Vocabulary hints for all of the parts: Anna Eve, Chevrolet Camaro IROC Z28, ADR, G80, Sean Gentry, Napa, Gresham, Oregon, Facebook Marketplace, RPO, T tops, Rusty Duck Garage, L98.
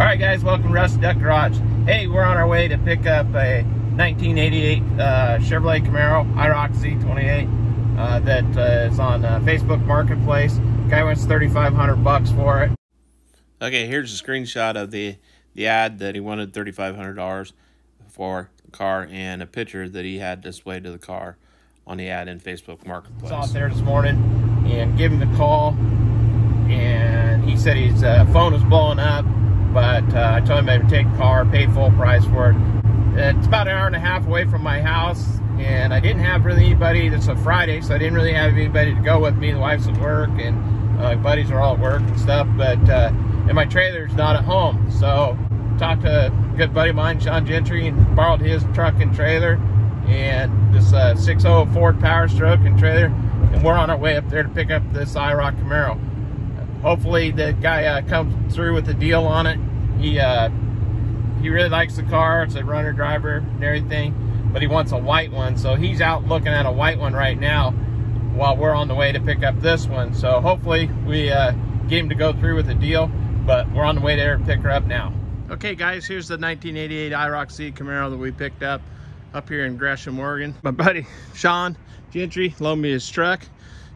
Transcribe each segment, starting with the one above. Alright guys, welcome to Rusty Duck Garage. Hey, we're on our way to pick up a 1988 Chevrolet Camaro IROC Z28 that is on Facebook Marketplace. Guy wants $3,500 for it. Okay, here's a screenshot of the ad that he wanted $3,500 for the car, and a picture that he had displayed of the car on the ad in Facebook Marketplace. Saw it there this morning and gave him the call, and he said his phone was blowing up. But I told him I would take the car, pay full price for it. It's about an hour and a half away from my house, and I didn't have really anybody. It's a Friday, so I didn't really have anybody to go with me. The wife's at work, and my buddies are all at work and stuff. But and my trailer's not at home, so talked to a good buddy of mine, Sean Gentry, and borrowed his truck and trailer, and this 6.0 Ford Power Stroke and trailer, and we're on our way up there to pick up this IROC Camaro. Hopefully the guy comes through with a deal on it. He really likes the car. It's a runner driver and everything, but he wants a white one. So he's out looking at a white one right now while we're on the way to pick up this one. So hopefully we get him to go through with a deal, but we're on the way there to pick her up now. Okay guys, here's the 1988 IROC Z Camaro that we picked up here in Gresham, Oregon. My buddy, Sean Gentry, loaned me his truck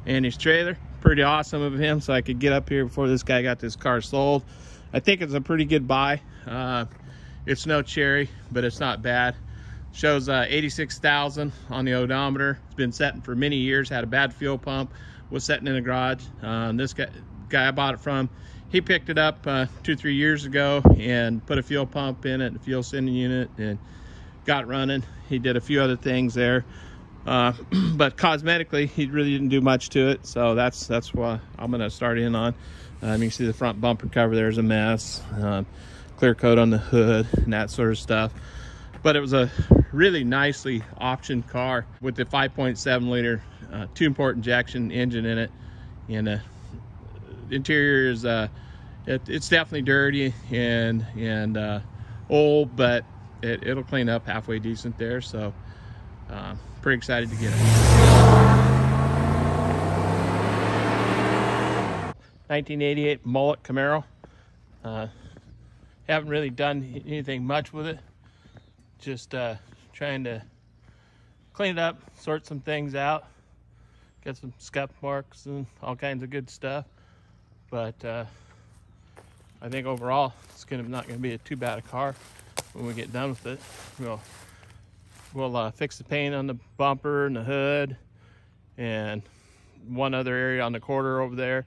and his trailer. Pretty awesome of him, so I could get up here before this guy got this car sold. I think it's a pretty good buy. It's no cherry, but it's not bad. Shows 86,000 on the odometer. It's been setting for many years, had a bad fuel pump, was setting in the garage. This guy I bought it from, he picked it up 2-3 years ago and put a fuel pump in it, a fuel sending unit, and got running. He did a few other things there. But cosmetically, he really didn't do much to it, so that's what I'm going to start in on. You can see the front bumper cover there's a mess, clear coat on the hood, and that sort of stuff. But it was a really nicely optioned car with the 5.7 liter two-port injection engine in it, and the interior is it's definitely dirty and old, but it'll clean up halfway decent there. So. Pretty excited to get it. 1988 mullet Camaro. Haven't really done anything much with it. Just trying to clean it up, sort some things out. Got some scuff marks and all kinds of good stuff. But I think overall it's not gonna be too bad a car when we get done with it. We'll fix the paint on the bumper and the hood and one other area on the quarter over there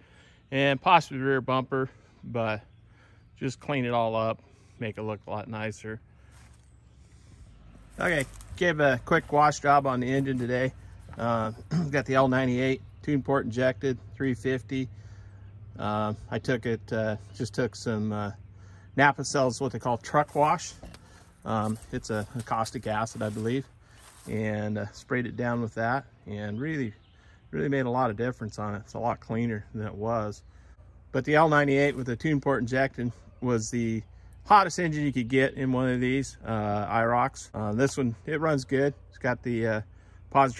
and possibly rear bumper, but just clean it all up, make it look a lot nicer. Okay, gave a quick wash job on the engine today. Got the L98 tune port injected 350. I took it, just took some Napa cells, what they call truck wash. It's a caustic acid, I believe, and sprayed it down with that, and really made a lot of difference on it. It's a lot cleaner than it was. But the L98 with the tune port injected was the hottest engine you could get in one of these IROCs. This one, it runs good. It's got the positive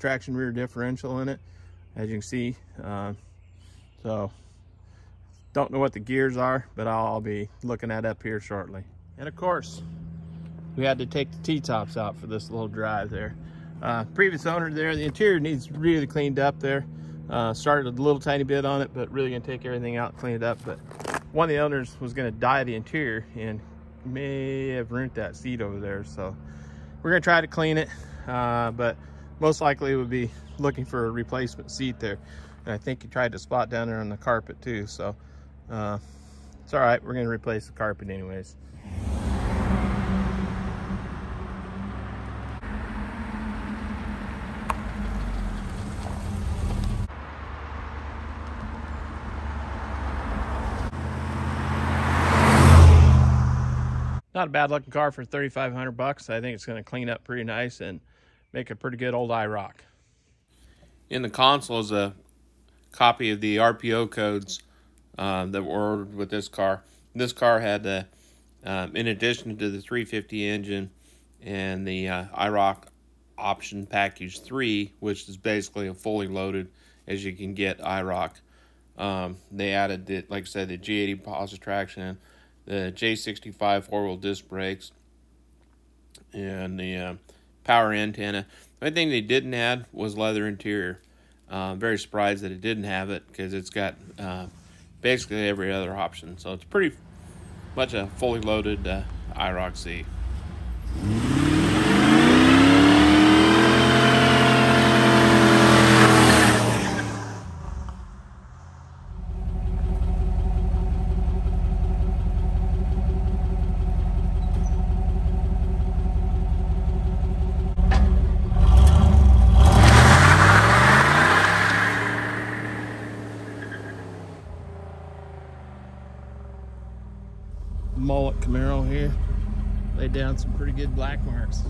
traction rear differential in it, as you can see. So don't know what the gears are, but I'll be looking that up here shortly. And of course, we had to take the T-tops out for this little drive there. Previous owner there, the interior needs really cleaned up there. Started a little tiny bit on it, but really gonna take everything out and clean it up. But one of the owners was gonna dye the interior and may have ruined that seat over there. So we're gonna try to clean it, but most likely we'll be looking for a replacement seat there. And I think he tried to spot down there on the carpet too. So it's all right, we're gonna replace the carpet anyways. Not a bad looking car for $3,500. I think it's going to clean up pretty nice and make a pretty good old IROC. In the console is a copy of the RPO codes that were ordered with this car. This car had the, in addition to the 350 engine and the IROC option package 3, which is basically a fully loaded as you can get IROC They added, like I said, the G80 positive traction, the J65 four-wheel disc brakes, and the power antenna. The only thing they didn't add was leather interior. I'm very surprised that it didn't have it, because it's got basically every other option. So it's pretty much a fully loaded IROC Z. Mullet Camaro here laid down some pretty good black marks.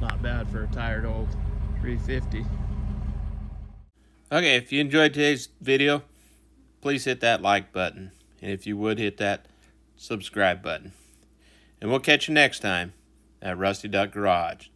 Not bad for a tired old 350. Okay, if you enjoyed today's video, please hit that like button, and if you would, hit that subscribe button, and we'll catch you next time at Rusty Duck Garage.